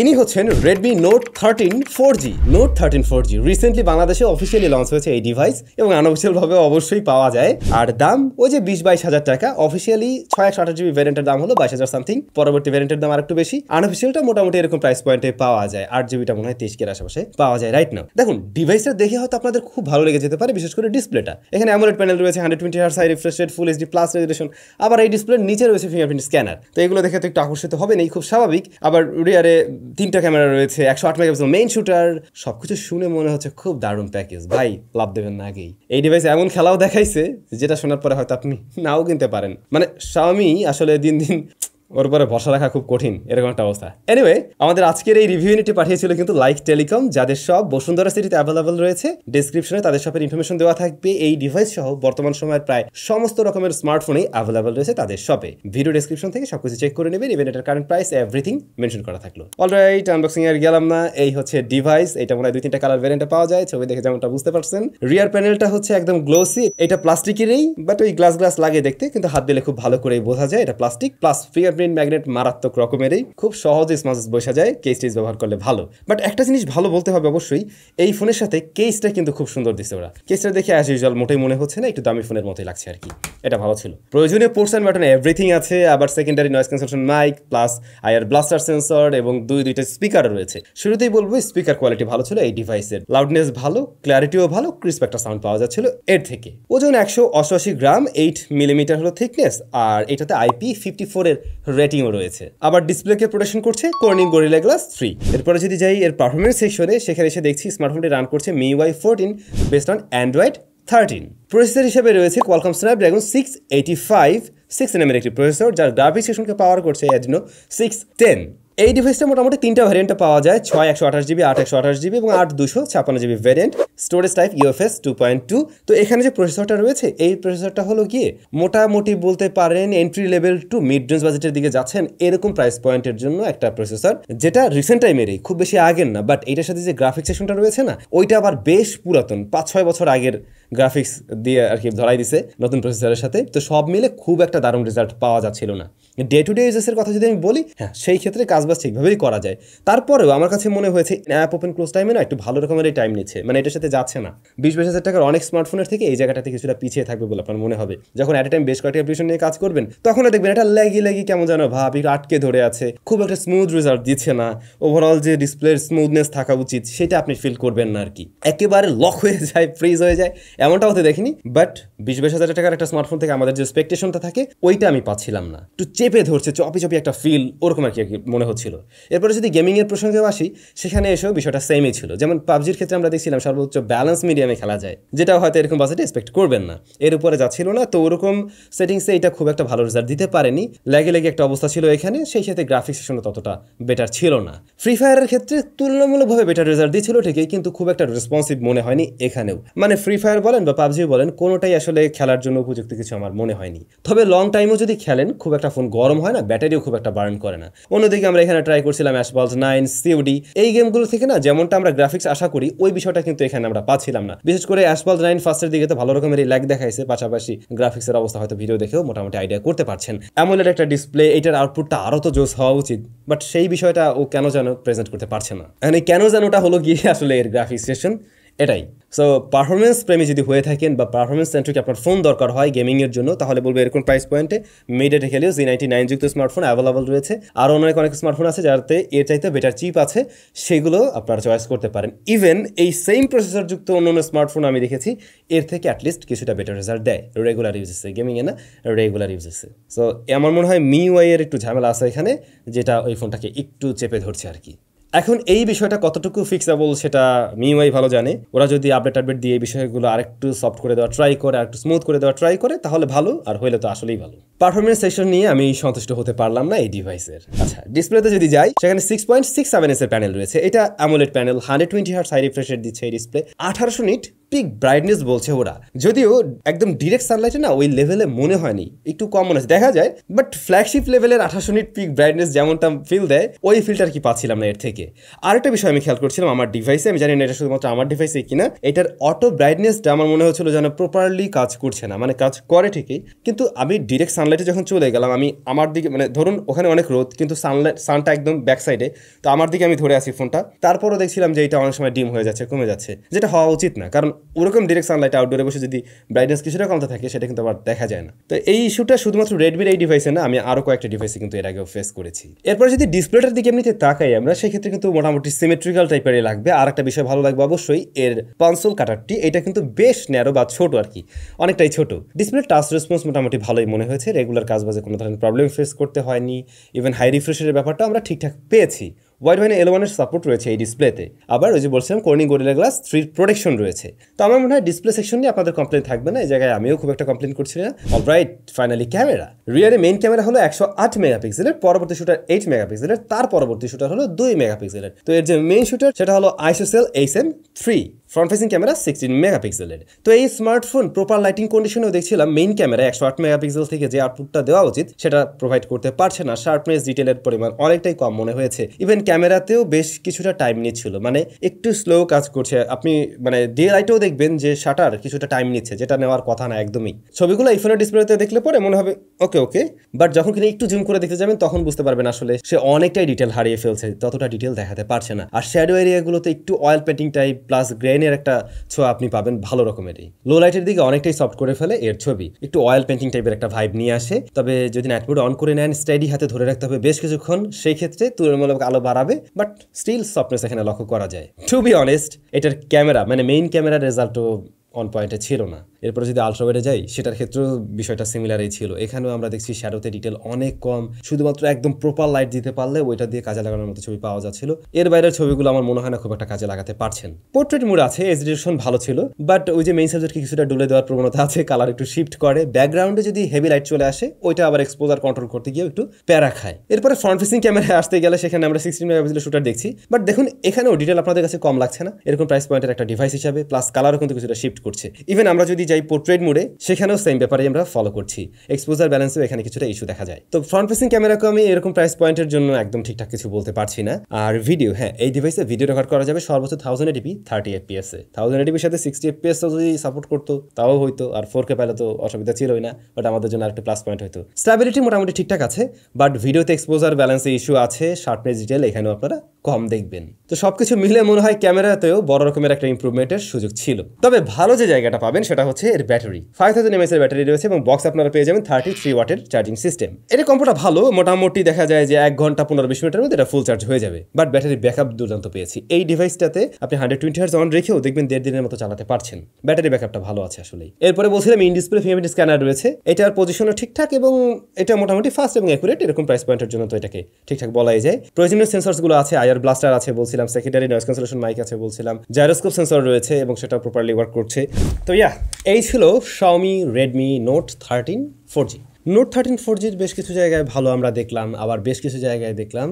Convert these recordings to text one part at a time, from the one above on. ইনি হচ্ছেন Redmi Note 13 4G Note 13 4G recently বাংলাদেশে অফিশিয়ালি লঞ্চ হয়েছে এই ডিভাইস এবং আনঅফিশিয়াল ভাবে অবশ্যই পাওয়া যায় আর দাম ওই যে 20-22 হাজার টাকা অফিশিয়ালি 628 জিবি ভেরিয়েন্টের দাম হলো 22,000 সামথিং পরবর্তী ভেরিয়েন্টের দাম আরেকটু বেশি আনঅফিশিয়ালটা মোটামুটি এরকম প্রাইস পয়েন্টে পাওয়া যায় 8 জিবিটা মনে হয় 23 এর আশেপাশে পাওয়া যায় রাইট নাও দেখুন ডিভাইসটা দেখে হয়তো আপনাদের খুব ভালো লেগে যেতে পারে বিশেষ করে ডিসপ্লেটা এখানে AMOLED প্যানেল রয়েছে 120 Hz high refresh rate full HD+ resolution আবার এই ডিসপ্লের নিচে রয়েছে ফিঙ্গারপ্রিন্ট স্ক্যানার তো এগুলো দেখে তো একটু আকর্ষিত হবেন এই খুব স্বাভাবিক আবার রিয়ারে তিনটা ক্যামেরা রয়েছে 108 মেগাপিক্সেল মেইন শুটার সবকিছু শুনে মনে হচ্ছে খুব দারুণ প্যাকেজ ভাই লাভ দেবেন না আগেই এই ডিভাইস এমন খেলাও দেখাইছে যেটা শোনার পরে হয়তো আপনি নাও কিনতে পারেন মানে Xiaomi আসলে দিন দিন ওর উপরে ভরসা রাখা খুব কঠিন এরকম একটা অবস্থা এনিওয়ে আমাদের আজকের এই রিভিউ ইউনিটে পাঠিয়েছিল কিন্তু লাইক টেলিকম যাদের সব বসুন্ধরা সিটিতে अवेलेबल রয়েছে ডেসক্রিপশনে তাদের শপের ইনফরমেশন দেওয়া থাকবে এই ডিভাইস সহ বর্তমান সময়ের প্রায় সমস্ত রকমের স্মার্টফোনই अवेलेबल রয়েছে তাদের শপে ভিডিও ডেসক্রিপশন থেকে সবকিছু চেক করে নেবেন ইভেন এটার কারেন্ট প্রাইস এভরিথিং মেনশন করা থাকলো অলরাইট আনবক্সিং এর গেলাম না এই হচ্ছে ডিভাইস এটা মনে হয় দুই তিনটা কালার ভেরিয়েন্টে পাওয়া যায় ছবি দেখে যেমনটা বুঝতে পারছেন রিয়ার প্যানেলটা হচ্ছে একদম গ্লসি এটা প্লাস্টিকেরই বাট ওই গ্লাস লাগে দেখতে কিন্তু হাত দিলে খুব ভালো করে বোঝা যায় এটা প্লাস্টিক প্লাস ফিঙ্গার ম্যাগনেট মারাত্মক রকমেরই খুব সহজে স্মার্টস বসা যায় কেসটিজ ব্যবহার করলে ভালো বাট একটা জিনিস ভালো বলতে হবে অবশ্যই এই ফোনের সাথে কেসটা কিন্তু খুব সুন্দর দিছে ওরা কেসটা দেখে অ্যাজ ইউজুয়াল মোটেই মনে হচ্ছে না একটু দামি ফোনের মতোই লাগছে আর কি এটা ভালো ছিল প্রয়োজনীয় পোর্টস এন্ড বাটন এভরিথিং আছে আবার secondary noise cancellation mic plus IR blaster sensor এবং দুইটা স্পিকার রয়েছে শুরুতেই বলবো স্পিকার কোয়ালিটি ভালো ছিল এই ডিভাইসের লাউডনেস ভালো ক্ল্যারিটিও ভালো ক্রিস্প একটা সাউন্ড পাওয়া যাচ্ছিল এর থেকে ওজন 188 গ্রাম 8 মিলিমিটার হলো থিকনেস আর এটাতে IP54 এর রেটিংও রয়েছে আবার ডিসপ্লেকে প্রোটেকশন করছে Corning Gorilla Glass 3 এরপরে যদি যাই এর পারফরম্যান্স সেকশনে সেখানে এসে দেখছি স্মার্টফোনটি রান করছে MIUI 14 based on Android 13 processor হিসেবে রয়েছে Qualcomm Snapdragon 685 6nm একটি প্রসেসর যার গ্রাফিক্স সেকশনকে পাওয়ার করছে Adreno 610 এই ডিভাইসটা মোটামুটি তিনটা ভেরিয়েন্টে পাওয়া যায় 6/128GB 8/128GB এবং 8/256GB variant storage type UFS 2.2 তো এখানে যে প্রসেসরটা রয়েছে এই প্রসেসরটা হলো গিয়ে মোটামুটি বলতে পারেন entry level to mid range বাজেটের দিকে যাচ্ছেন এরকম প্রাইস পয়েন্টের জন্য একটা প্রসেসর যেটা রিসেন্ট টাইমেরই খুব বেশি আগের না বাট এটার সাথে যে গ্রাফিক্স সেকশনটা রয়েছে না ওইটা আবার বেশ পুরাতন 5-6 বছর আগের গ্রাফিক্স দিয়ে আর কি ধরাই দিছে নতুন প্রসেসরের সাথে তো সব মিলে খুব একটা দারুণ রেজাল্ট পাওয়া যাচ্ছিল না ডে টু ডে ইউজেসের কথা যদি আমি বলি হ্যাঁ সেই ক্ষেত্রে কাজবাজ ঠিকভাবেই করা যায় তারপরেও আমার কাছে মনে হয়েছে অ্যাপ ওপেন ক্লোজ টাইমে না একটু ভালো রকমের টাইম নিচ্ছে মানে এটার সাথে যাচ্ছে না 20-22 হাজার টাকার অনেক স্মার্টফোনের থেকে এই জায়গাটাতে কিছুটা পিছিয়ে থাকবে বলে আপনার মনে হবে যখন অ্যাট এ টাইম বেশ কয়েকটি অ্যাপ্লিকেশন নিয়ে কাজ করবেন তখন দেখবেন এটা ল্যাগি কেমন যেন ভাব একটু আটকে ধরে আছে খুব একটা স্মুথ রেজাল্ট দিচ্ছে না ওভারঅল যে ডিসপ্লের স্মুথনেস থাকা উচিত সেটা আপনি ফিল করবেন না আর কি একেবারে লক হয়ে যায় ফ্রিজ হয়ে যায় এমনটা হতে দেখিনি বাট 20-22 হাজার টাকার একটা স্মার্টফোন থেকে আমাদের যে এক্সপেকটেশনটা থাকে ওইটা আমি পাচ্ছিলাম না একটু চেপে ধরছে চপি একটা ফিল ওরকম আর কি মনে হচ্ছিল এরপরে যদি গেমিংয়ের প্রসঙ্গেও আসি সেখানে এসেও বিষয়টা সেমই ছিল যেমন পাবজির ক্ষেত্রে আমরা দেখছিলাম সর্বোচ্চ ব্যালেন্স মিডিয়ামে খেলা যায় যেটা হয়তো এরকম বাজেটে এক্সপেক্ট করবেন না এর উপরে যাচ্ছিল না তো ওরকম সেটিংসে এটা খুব একটা ভালো রেজাল্ট দিতে পারেনি ল্যাগে একটা অবস্থা ছিল এখানে সেই সাথে গ্রাফিক্স সেকশনও ততটা বেটার ছিল না ফ্রি ফায়ারের ক্ষেত্রে তুলনামূলকভাবে বেটার রেজাল্ট দিচ্ছিল ঠিকই কিন্তু খুব একটা রেসপন্সিভ মনে হয়নি এখানেও মানে ফ্রি ফায়ার বলেন বা পাবজিও বলেন কোনোটাই আসলে খেলার জন্য উপযুক্ত কিছু আমার মনে হয়নি তবে লং টাইমও যদি খেলেন খুব একটা ফোন গরম হয় না ব্যাটারিও খুব একটা বার্ন করে না অন্যদিকে আমরা এখানে ট্রাই করছিলাম Asphalt 9 COD এই গেমগুলো থেকে না যেমনটা আমরা গ্রাফিক্স আশা করি ওই বিষয়টা কিন্তু এখানে আমরা পাচ্ছিলাম না বিশেষ করে Asphalt 9 ফার্স্টের দিকে তো ভালো রকমের ল্যাগ দেখাইছে পাশাপাশি গ্রাফিক্সের অবস্থা হয়তো ভিডিও দেখেও মোটামুটি আইডিয়া করতে পারছেন AMOLED একটা ডিসপ্লে এটার আউটপুটটা আরও তো জোস হওয়া উচিত বাট সেই বিষয়টা ও কেন যেন প্রেজেন্ট করতে পারছে না মানে কেন যেন ওটা হলো গিয়ে আসলে এর গ্রাফিক্স সেকশন এটাই সো পারফরমেন্স প্রেমী যদি হয়ে থাকেন বা পারফরমেন্স সেন্ট্রিক আপনার ফোন দরকার হয় গেমিংয়ের জন্য তাহলে বলবো এরকম প্রাইস পয়েন্টে মিডেটে খেলেও Z99 যুক্ত স্মার্টফোন অ্যাভেলেবল রয়েছে আর অনেক স্মার্টফোন আছে যাতে এর চাইতে বেটার চিপ আছে সেগুলো আপনারা চয়েস করতে পারেন ইভেন এই সেম প্রসেসর যুক্ত অন্য স্মার্টফোন আমি দেখেছি এর থেকে অ্যাটলিস্ট কিছুটা বেটার রেজাল্ট দেয় রেগুলার ইউজেসে গেমিংয়ে না রেগুলার ইউজেসে সো আমার মনে হয় MIUI এর একটু ঝামেলা আছে এখানে যেটা ওই ফোনটাকে একটু চেপে ধরছে আর কি এখন এই বিষয়টা কতটুকু ফিক্সেবল সেটা MIUI ভালো জানে ওরা যদি আপডেট দিয়ে এই বিষয়গুলো আরেকটু সফট করে দেওয়া ট্রাই করে আরেকটু স্মুথ করে দেওয়া ট্রাই করে তাহলে ভালো আর হইলে তো আসলেই ভালো পারফরমেন্স সেকশন নিয়ে আমি সন্তুষ্ট হতে পারলাম না এই ডিভাইসের আচ্ছা ডিসপ্লেতে যদি যাই সেখানে 6.67 ইঞ্চের প্যানেল রয়েছে এটা AMOLED panel 120 Hz high refresh rate দিচ্ছে এই ডিসপ্লে 1800 নিট পিক ব্রাইটনেস বলছে ওরা, যদিও একদম ডিরেক্ট সানলাইটে না ওই লেভেলে মনে হয়নি, একটু কম মনে দেখা যায়, বাট ফ্ল্যাগশিপ লেভেলের 28 nit পিক ব্রাইটনেস যেমনটা ফিল দেয় ওই ফিলটা কি পাচ্ছিলাম না এর থেকে। আরেকটা বিষয় আমি খেয়াল করছিলাম আমার ডিভাইসে, আমি জানি না এটা শুধুমাত্র আমার ডিভাইসে কিনা, এটার অটো ব্রাইটনেসটা আমার মনে হচ্ছিল যেন প্রপারলি কাজ করছে না, মানে কাজ করে ঠিকই কিন্তু আমি ডিরেক্ট সানলাইটে যখন চলে গেলাম আমি আমার দিকে, মানে ধরুন ওখানে অনেক রোদ কিন্তু সানলাইট সানটা একদম ব্যাক সাইডে, তো আমার দিকে আমি ধরে আসি ফোনটা, তারপরও দেখছিলাম যে এটা অনেক সময় ডিম হয়ে যাচ্ছে, কমে যাচ্ছে, যেটা হওয়া উচিত না, কারণ ওরকম ডিরেক্ট সানলাইট আউটডোরে বসে যদি ব্রাইটনেস কিছুটা কমতে থাকে সেটা কিন্তু আবার দেখা যায় না। তো এই ইস্যুটা শুধুমাত্র রেডমির এই ডিভাইসে না, আমি আরও কয়েকটা ডিভাইসে কিন্তু এর আগেও ফেস করেছি। এরপরে যদি ডিসপ্লেটার দিকে এমনিতে তাকাই আমরা, সেক্ষেত্রে কিন্তু মোটামুটি সিমেট্রিক্যাল টাইপেরই লাগবে। আর একটা বিষয় ভালো লাগবে অবশ্যই এর পানসোল কাটারটি, এটা কিন্তু বেশ ন্যারো বা ছোটো আর কি, অনেকটাই ছোটো। ডিসপ্লে টাচ রেসপন্স মোটামুটি ভালোই মনে হয়েছে, রেগুলার কাজ বাজে কোনো ধরনের প্রবলেম ফেস করতে হয়নি, ইভেন হাই রিফ্রেশের ব্যাপারটা আমরা ঠিকঠাক পেয়েছি। ওয়াইড L1 সাপোর্ট রয়েছে এই ডিসপ্লেতে, আবার ওই যে বলছিলাম Corning Gorilla Glass 3 প্রোটেকশন রয়েছে। তো আমার মনে হয় ডিসপ্লে সেকশন নিয়ে আপনাদের কমপ্লেন থাকবে না, এই জায়গায় আমিও খুব একটা কমপ্লেন করছি না। অলরাইট, ফাইনালি ক্যামেরা, রিয়ারে মেইন ক্যামেরা হলো 108 মেগাপিক্সেলের, পরবর্তী শুটার 8 মেগাপিক্সেলের, তার পরবর্তী শুটার হলো 2 মেগাপিক্সেলের। তো এর যে মেইন শুটার সেটা হলো ISOCELL HM3, front facing camera 16 মেগাপিক্সেলের। তো এই স্মার্টফোন প্রপার লাইটিং কন্ডিশনেও দেখছিলাম মেইন ক্যামেরা 108 মেগাপিক্সেল থেকে যে আউটপুটটা দেওয়া উচিত সেটা প্রোভাইড করতে পারছে না, শার্পনেস ডিটেলের পরিমাণ অনেকটাই কম মনে হয়েছে, ইভেন ক্যামেরাতেও বেশ কিছুটা টাইম নিচ্ছিল, মানে একটু স্লো কাজ করছে। আপনি মানে ডে লাইটেও দেখবেন যে শাটার কিছুটা টাইম নিচ্ছে, যেটা নেওয়ার কথা না একদমই। ছবিগুলো আইফোনের ডিসপ্লেতে দেখলে পরে মনে হবে ওকে ওকে, বাট যখন কিনা একটু জুম করে দেখতে যাবেন তখন বুঝতে পারবেন আসলে সে অনেকটাই ডিটেল হারিয়ে ফেলছে, ততটা ডিটেল দেখাতে পারছে না। আর শ্যাডো এরিয়াগুলোতে একটু অয়েল পেন্টিং টাইপ প্লাস গ্রেনের একটা ছোঁয়া আপনি পাবেন ভালো রকমেরই। লো লাইটের দিকে অনেকটাই সফট করে ফেলে এর ছবি, একটু অয়েল পেন্টিং টাইপের একটা ভাইব নিয়ে আসে। তবে যদি নাইট মোড অন করে নেন স্টেডি হাতে ধরে রাখতে হবে বেশ কিছুক্ষণ, সেই ক্ষেত্রে তুলনামূলক আলো বাড়াবে, বাট স্টিল সফটনেস এখানে লক্ষ্য করা যায়। টু বি অনেস্ট, এটার ক্যামেরা মানে মেইন ক্যামেরার রেজাল্টও অন পয়েন্টে ছিল না। এরপরে যদি আলট্রাওয়াইডে যাই সেটার ক্ষেত্রেও বিষয়টা সিমিলারই ছিল, এখানেও আমরা দেখছি শ্যাডোতে ডিটেল অনেক কম, শুধুমাত্র একদম প্রপার লাইট দিতে পারলে ওইটা দিয়ে কাজে লাগানোর মতো ছবি পাওয়া যাচ্ছিল। এর বাইরের ছবিগুলো আমার মনে হয় না খুব একটা কাজে লাগাতে পারছেন। পোর্ট্রেট মোড আছে, এজ ডিরেকশন ভালো ছিল, বাট ওই যে মেইন সাবজেক্টকে কিছুটা ডুলে দেওয়ার প্রবণতা আছে, কালার একটু শিফট করে, ব্যাকগ্রাউন্ডে যদি হেভি লাইট চলে আসে ওইটা আবার এক্সপোজার কন্ট্রোল করতে গিয়ে একটু প্যারা খায়। এরপরে ফ্রন্ট ফেসিং ক্যামেরায় আসতে গেলে সেখানে আমরা 16 মেগাপিক্সেলের শুটার দেখছি, বাট দেখুন এখানেও ডিটেল আপনাদের কাছে কম লাগছে না এরকম প্রাইস পয়েন্টের একটা ডিভাইস হিসাবে, প্লাস কালারও কিন্তু কিছুটা শিফট করছে। ইভেন আমরা যদি যাই পোর্ট্রেট মোডে সেখানেও সেম ব্যাপারে আমরা ফলো করছি, এক্সপোজার ব্যালেন্সেও এখানে কিছুটা ইস্যু দেখা যায়। তো ফ্রন্ট ফেসিং ক্যামেরাকে আমি এরকম প্রাইস পয়েন্টের জন্য একদম ঠিকঠাক কিছু বলতে পারছি না। আর ভিডিও, হ্যাঁ এই ডিভাইসে ভিডিও রেকর্ড করা যাবে সর্বোচ্চ 1080p 30fps এ, 1080p-র সাথে 60fps যদি সাপোর্ট করতো তাও হইতো, আর 4K পেলে তো অসুবিধা ছিলই না, বাট আমাদের জন্য আরেকটা প্লাস পয়েন্ট হইতো। স্টেবিলিটি মোটামুটি ঠিকঠাক আছে, বাট ভিডিওতে এক্সপোজার ব্যালেন্সে ইস্যু আছে, শার্পনেস ডিটেল এখানেও আপনারা কম দেখবেন। তো সবকিছু মিলে মনে হয় ক্যামেরাতেও বড় রকমের একটা ইমপ্রুভমেন্টের সুযোগ ছিল। তবে ভালো যে জায়গাটা পাবেন সেটা হচ্ছে এর ব্যাটারি, 5000 mAh এর ব্যাটারি রয়েছে এবং বক্স আপনারা পেয়ে যাবেন 33 ওয়াটের চার্জিং সিস্টেম। এটা কম্পোটা ভালো, মোটামুটি দেখা যায় যে 1 ঘন্টা 15-20 মিনিটের মধ্যে এটা ফুল চার্জ হয়ে যাবে, বাট ব্যাটারি ব্যাকআপ দুর্দান্ত পেয়েছি এই ডিভাইসটাতে। আপনি 120Hz অন রেখেও দেখবেন 1.5 দিনের মতো চালাতে পারছেন, ব্যাটারি ব্যাকআপটা ভালো আছে আসলেই। এরপরে বলছিলাম ইন ডিসপ্লে ফিঙ্গারপ্রিন্ট স্ক্যানার রয়েছে, এটার পজিশনও ঠিকঠাক এবং এটা মোটামুটি ফাস্ট এবং অ্যাকুরেট, এরকম প্রাইস পয়েন্টের জন্য তো এটাকে ঠিকঠাক বলাই যায়। প্রয়োজনীয় সেন্সরগুলো আছে, আয়ার ব্লাস্টার আছে বলছিলাম, সেকেন্ডারি নয়েজ ক্যান্সেলেশন মাইক আছে বলছিলাম, জাইরোস্কোপ সেন্সর রয়েছে এবং সেটা প্রপারলি ওয়ার্ক করছে। তো ইয়া, এই ছিল Xiaomi Redmi Note 13 4G। Note 13 4G বেশ কিছু জায়গায় ভালো আমরা দেখলাম, আবার বেশ কিছু জায়গায় দেখলাম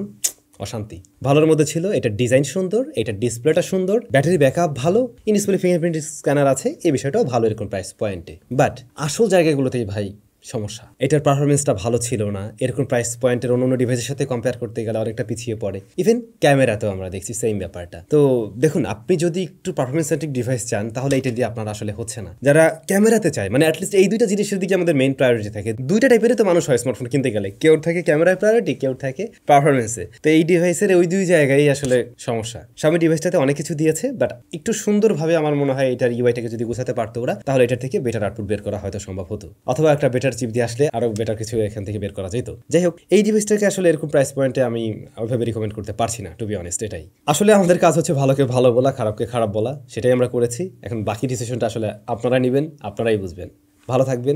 অশান্তি। ভালোর মধ্যে ছিল এটা ডিজাইন সুন্দর, এটা ডিসপ্লেটা সুন্দর, ব্যাটারি ব্যাকআপ ভালো, ইন ডিসপ্লে ফিঙ্গারপ্রিন্ট স্ক্যানার আছে, এই বিষয়টাও ভালো এরকম প্রাইস পয়েন্টে, বাট আসল জায়গাগুলোতেই ভাই সমস্যা, এটার পারফরমেন্সটা ভালো ছিল না, এরকম প্রাইস পয়েন্টের অন্য ডিভাইসের সাথে কম্পেয়ার করতে গেলে অনেকটা পিছিয়ে পড়ে। ইভেন ক্যামেরাতেও আমরা দেখছি সেম ব্যাপারটা। তো দেখুন, আপনি যদি একটু পারফরমেন্স সেন্ট্রিক ডিভাইস চান তাহলে এটা দিয়ে আপনার আসলে হচ্ছে না, যারা ক্যামেরাতে চায়, মানে অ্যাটলিস্ট এই দুইটা জিনিসের দিকে আমাদের মেইন প্রায়োরিটি থাকে। দুইটা টাইপেরই তো মানুষ হয় স্মার্টফোন কিনতে গেলে, কেউ থাকে ক্যামেরায় প্রায়োরিটি, কেউ থাকে পারফরমেন্সে। তো এই ডিভাইসের ওই দুই জায়গায় আসলে সমস্যা। Xiaomi ডিভাইসটাতে অনেক কিছু দিয়েছে, বাট একটু সুন্দরভাবে আমার মনে হয় এটার ইউআইটাকে যদি গুছাতে পারতো ওরা, তাহলে এটার থেকে বেটার আউটপুট বের করা হয়তো সম্ভব হতো, অথবা একটা চিপ দিয়ে আসলে আরো বেটার কিছু এখান থেকে বের করা যেত। যাই হোক, এই ডিভাইসটাকে আসলে এরকম প্রাইস পয়েন্টে আমি ওইভাবে রিকমেন্ড করতে পারছি না, টু বি অনেস্ট। এটাই আসলে আমাদের কাজ হচ্ছে ভালোকে ভালো বলা, খারাপকে খারাপ বলা, সেটাই আমরা করেছি। এখন বাকি ডিসিশনটা আসলে আপনারা নেবেন, আপনারাই বুঝবেন। ভালো থাকবেন,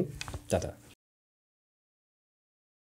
টাটা।